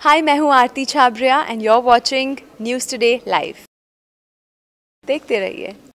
हाय, मैं हूँ Aarti Chhabria and you are watching news today live. देखते रहिए।